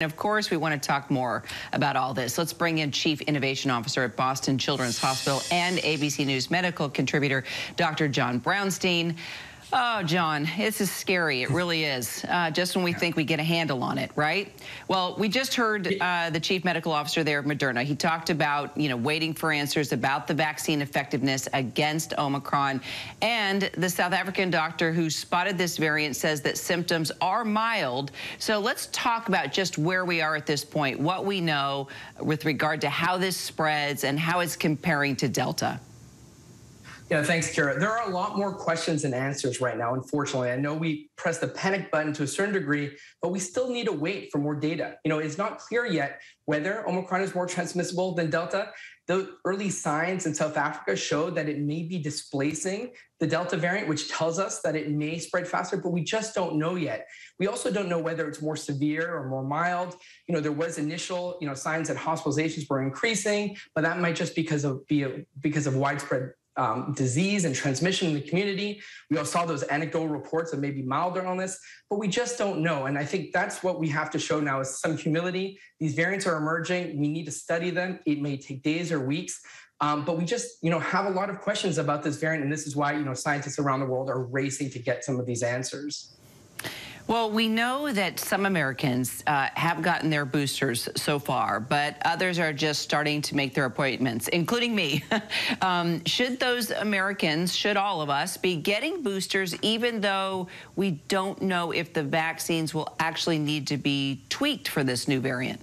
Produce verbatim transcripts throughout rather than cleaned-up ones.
And of course, we want to talk more about all this. Let's bring in Chief Innovation Officer at Boston Children's Hospital and A B C News medical contributor, Doctor John Brownstein. Oh, John, this is scary. It really is. Uh, just when we think we get a handle on it, right? Well, we just heard uh, the chief medical officer there of Moderna. He talked about, you know, waiting for answers about the vaccine effectiveness against Omicron. And the South African doctor who spotted this variant says that symptoms are mild. So let's talk about just where we are at this point, what we know with regard to how this spreads and how it's comparing to Delta. Yeah, thanks, Kara. There are a lot more questions and answers right now, unfortunately. I know we pressed the panic button to a certain degree, but we still need to wait for more data. You know, it's not clear yet whether Omicron is more transmissible than Delta. The early signs in South Africa showed that it may be displacing the Delta variant, which tells us that it may spread faster, but we just don't know yet. We also don't know whether it's more severe or more mild. You know, there was initial, you know, signs that hospitalizations were increasing, but that might just because of be a, because of widespread Um, disease and transmission in the community. We all saw those anecdotal reports of maybe milder illness, but we just don't know. And I think that's what we have to show now is some humility. These variants are emerging. We need to study them. It may take days or weeks, um, but we just, you know, have a lot of questions about this variant. And this is why, you know, scientists around the world are racing to get some of these answers. Well, we know that some Americans uh, have gotten their boosters so far, but others are just starting to make their appointments, including me. um, should those Americans, should all of us, be getting boosters even though we don't know if the vaccines will actually need to be tweaked for this new variant?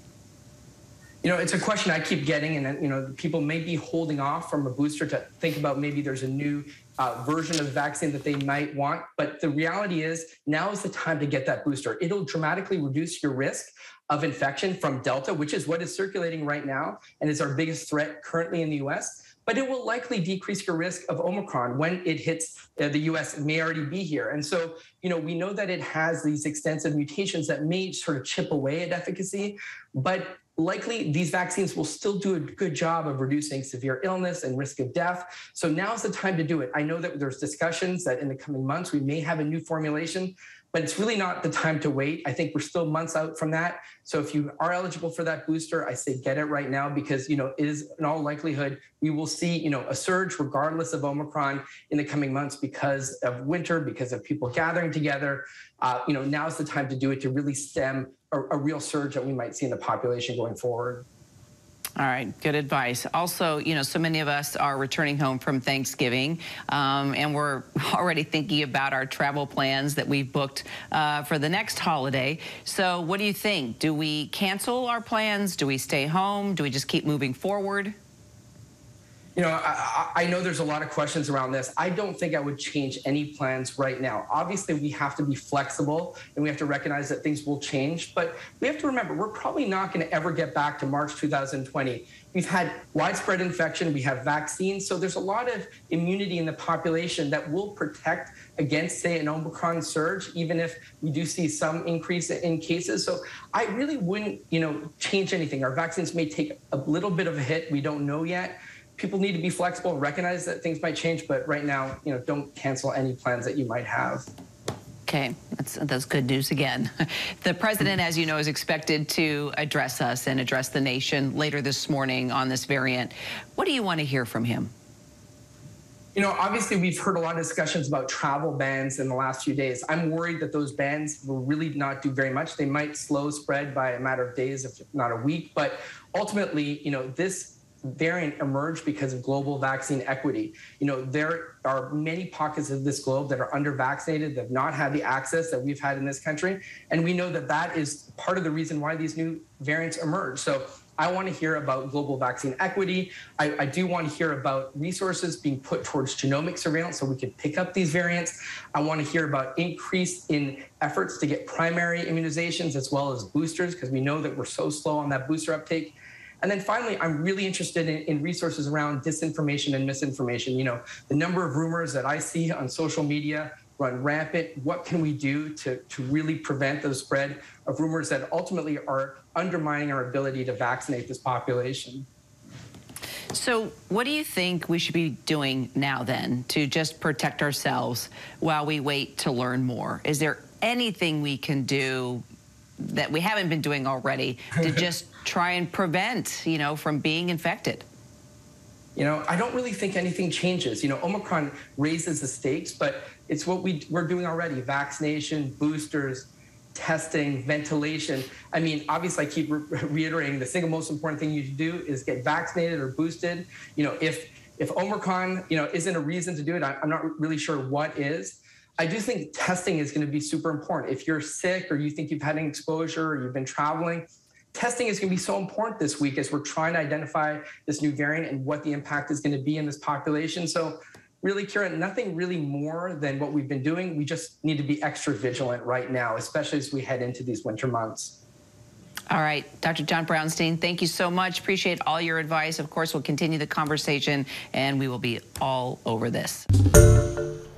You know, it's a question I keep getting, and, you know, people may be holding off from a booster to think about maybe there's a new uh, version of the vaccine that they might want. But the reality is now is the time to get that booster. It'll dramatically reduce your risk of infection from Delta, which is what is circulating right now and is our biggest threat currently in the U S, but it will likely decrease your risk of Omicron when it hits uh, the U S. It may already be here. And so, you know, we know that it has these extensive mutations that may sort of chip away at efficacy, but likely, these vaccines will still do a good job of reducing severe illness and risk of death. So now's the time to do it. I know that there's discussions that in the coming months, we may have a new formulation, but it's really not the time to wait. I think we're still months out from that. So if you are eligible for that booster, I say get it right now because, you know, it is in all likelihood, we will see, you know, a surge regardless of Omicron in the coming months because of winter, because of people gathering together. Uh, you know, now's the time to do it to really stem A, a real surge that we might see in the population going forward. All right, good advice. Also, you know, so many of us are returning home from Thanksgiving, um, and we're already thinking about our travel plans that we've booked uh, for the next holiday. So what do you think? Do we cancel our plans? Do we stay home? Do we just keep moving forward? You know, I, I know there's a lot of questions around this. I don't think I would change any plans right now. Obviously, we have to be flexible and we have to recognize that things will change. But we have to remember, we're probably not going to ever get back to March two thousand twenty. We've had widespread infection. We have vaccines. So there's a lot of immunity in the population that will protect against, say, an Omicron surge, even if we do see some increase in cases. So I really wouldn't, you know, change anything. Our vaccines may take a little bit of a hit. We don't know yet. People need to be flexible and recognize that things might change, but right now, you know, don't cancel any plans that you might have. Okay, that's, that's good news again. The president, as you know, is expected to address us and address the nation later this morning on this variant. What do you want to hear from him? You know, obviously, we've heard a lot of discussions about travel bans in the last few days. I'm worried that those bans will really not do very much. They might slow spread by a matter of days, if not a week. But ultimately, you know, this variant emerged because of global vaccine equity. You know, there are many pockets of this globe that are under-vaccinated, that have not had the access that we've had in this country. And we know that that is part of the reason why these new variants emerge. So I want to hear about global vaccine equity. I, I do want to hear about resources being put towards genomic surveillance so we can pick up these variants. I want to hear about increase in efforts to get primary immunizations as well as boosters, because we know that we're so slow on that booster uptake. And then finally, I'm really interested in, in resources around disinformation and misinformation. You know, the number of rumors that I see on social media run rampant. What can we do to, to really prevent the spread of rumors that ultimately are undermining our ability to vaccinate this population? So what do you think we should be doing now then to just protect ourselves while we wait to learn more? Is there anything we can do that we haven't been doing already to just try and prevent, you know, from being infected? You know, I don't really think anything changes. You know, Omicron raises the stakes, but it's what we, we're doing already. Vaccination, boosters, testing, ventilation. I mean, obviously I keep re reiterating the single most important thing you should do is get vaccinated or boosted. You know, if, if Omicron, you know, isn't a reason to do it, I, I'm not really sure what is. I do think testing is going to be super important. If you're sick or you think you've had an exposure or you've been traveling, testing is going to be so important this week as we're trying to identify this new variant and what the impact is going to be in this population. So really, Kira, nothing really more than what we've been doing. We just need to be extra vigilant right now, especially as we head into these winter months. All right, Doctor John Brownstein, thank you so much. Appreciate all your advice. Of course, we'll continue the conversation and we will be all over this.